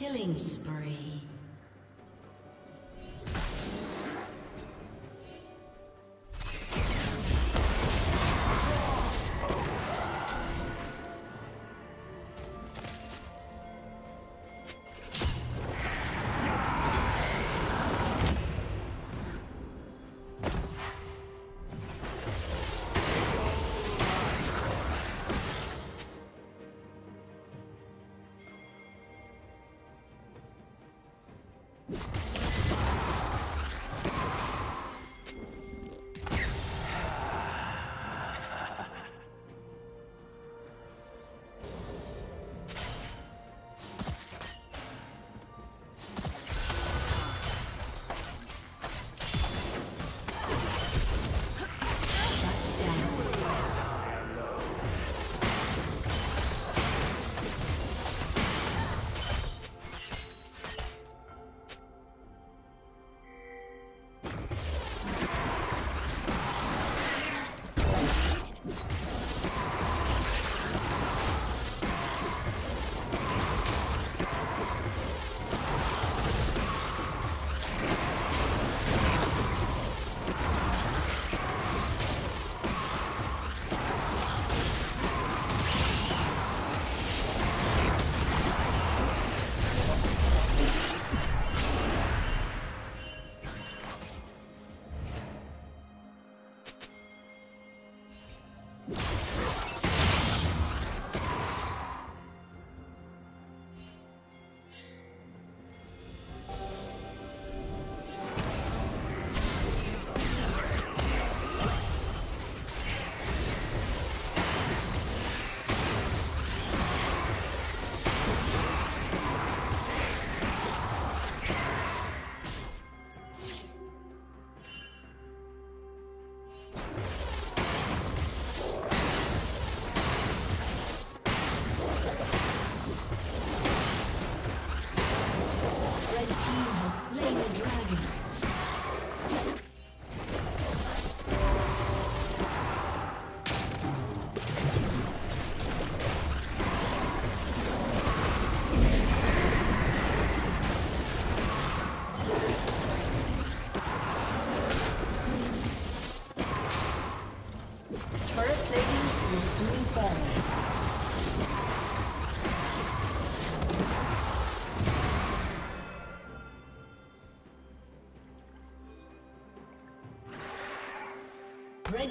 Killing spree. plating will soon burn. Red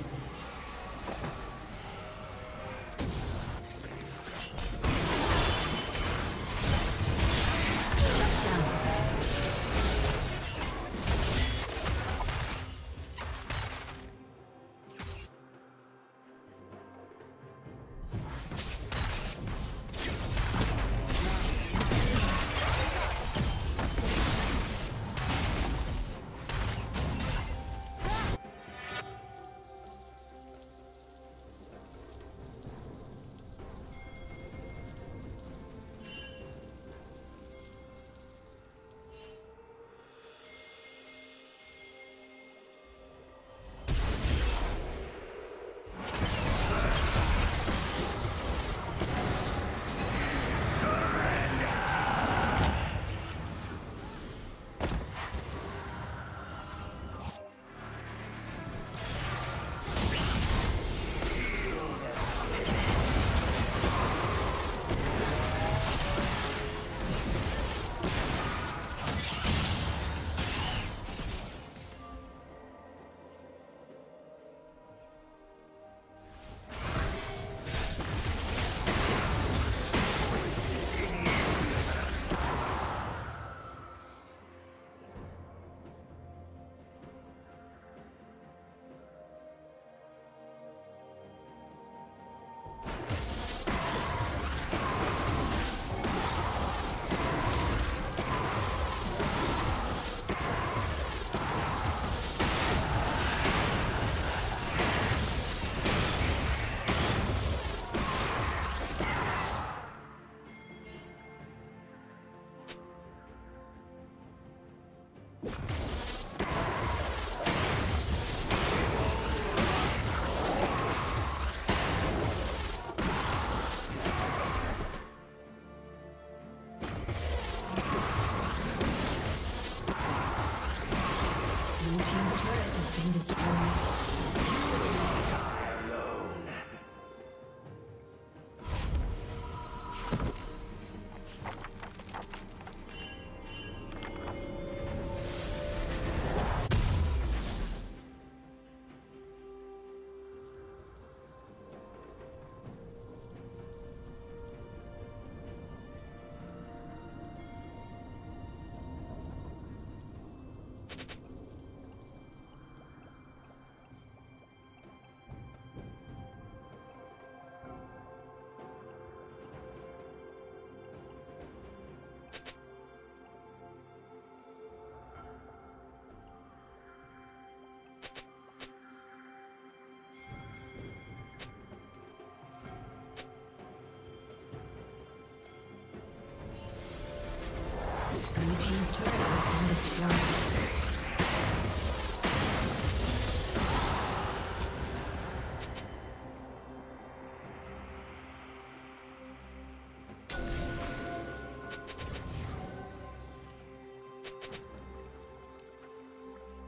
Blue team's turret has been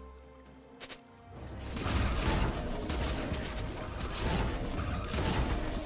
destroyed.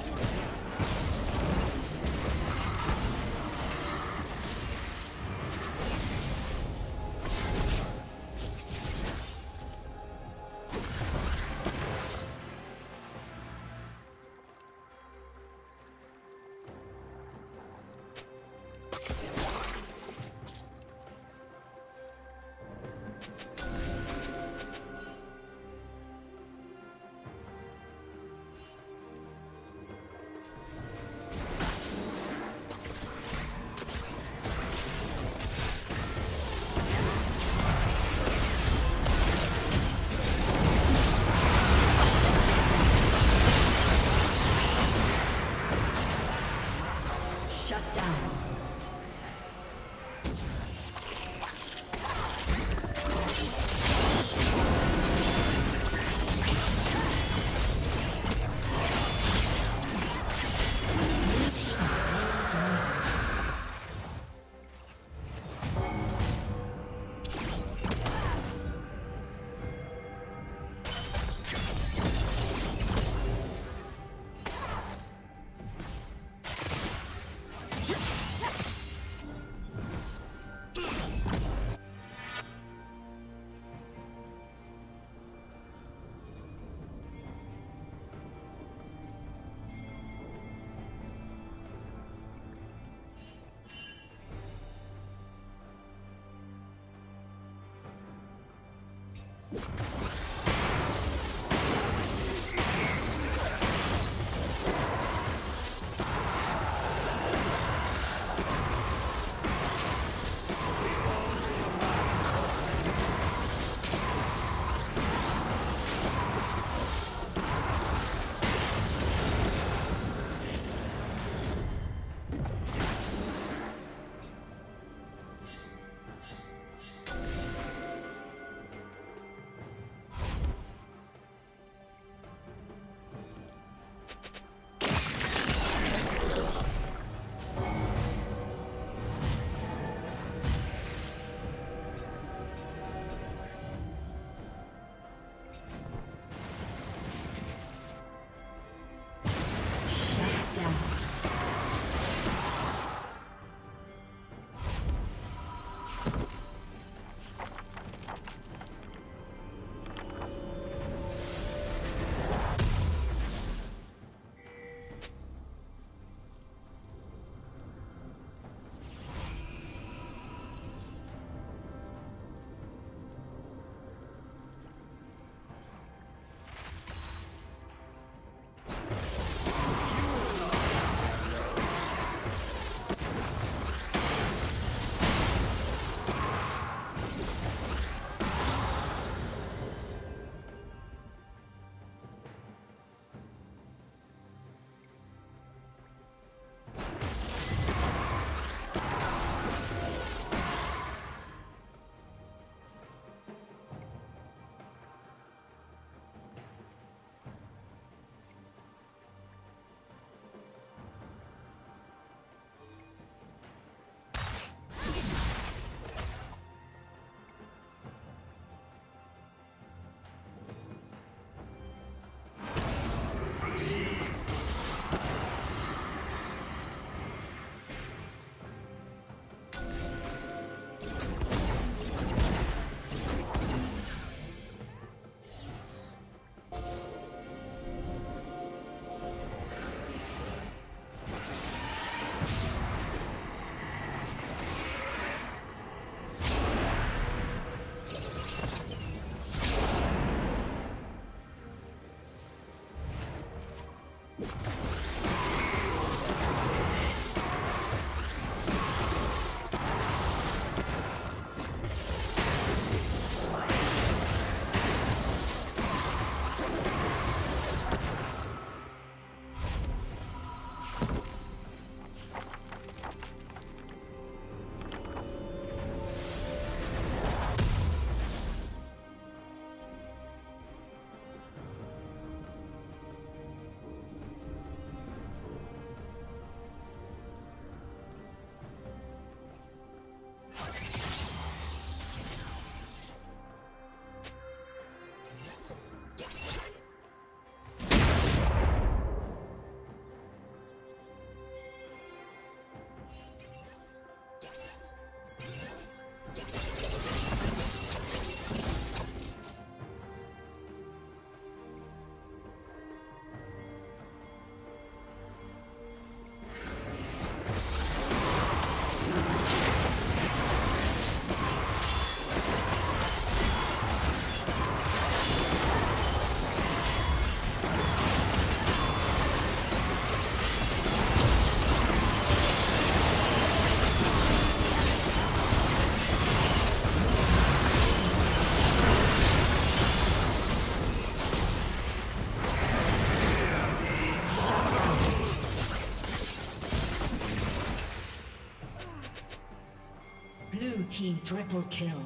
Team triple kill.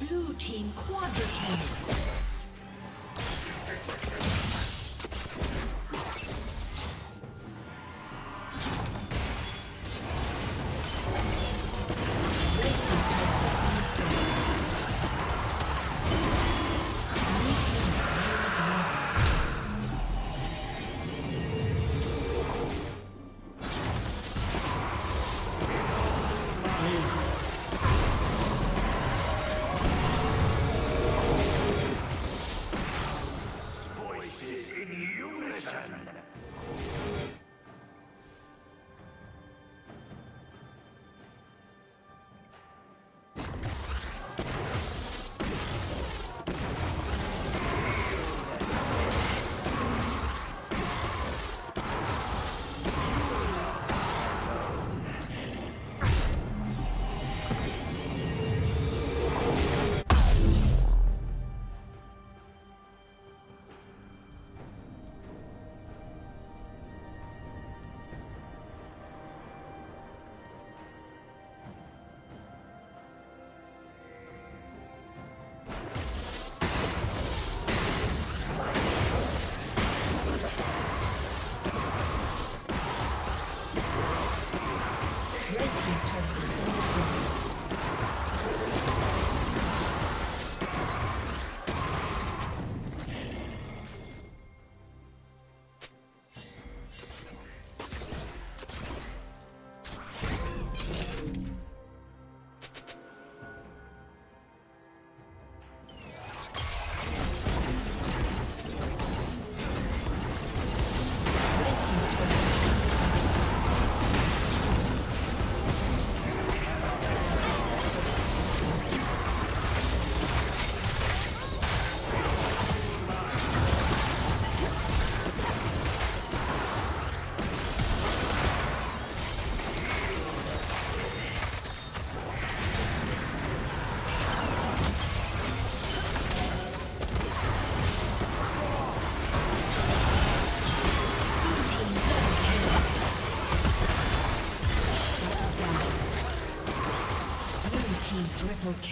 Blue team quadra kill.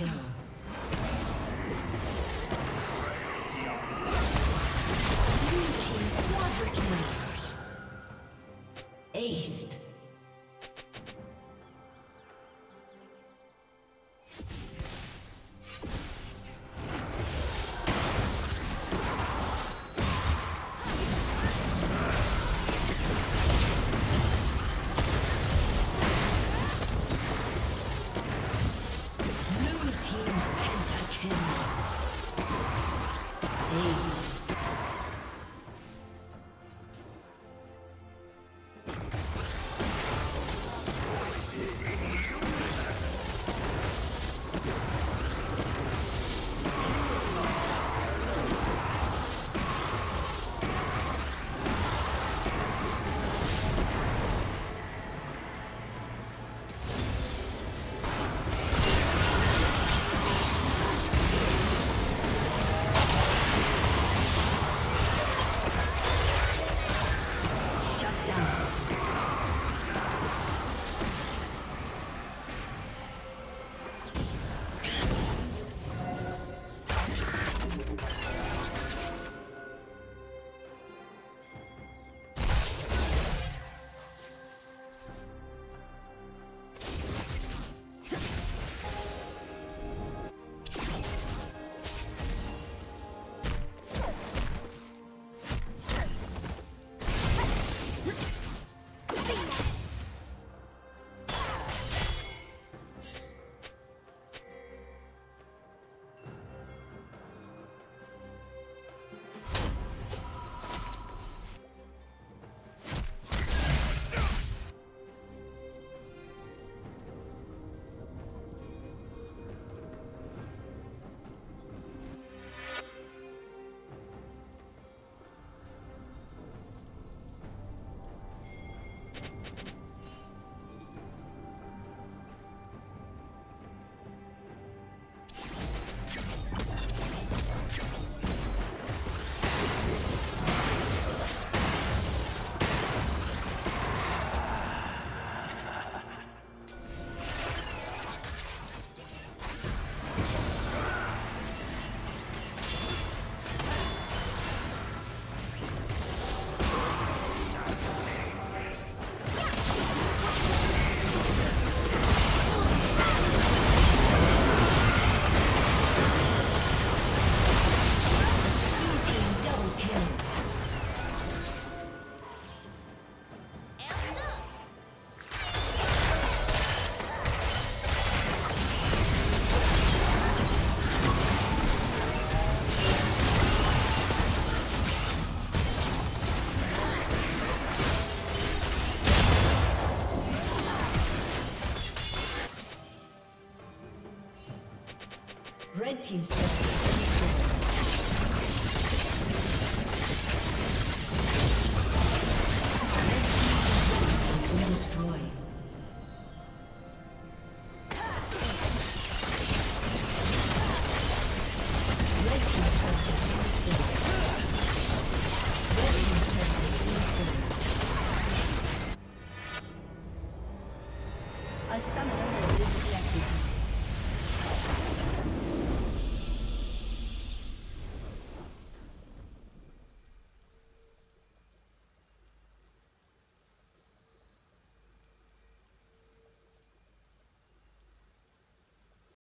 kill. Aced. Red team's turret has been destroyed. Red team's turret has been destroyed. A summoner has disconnected.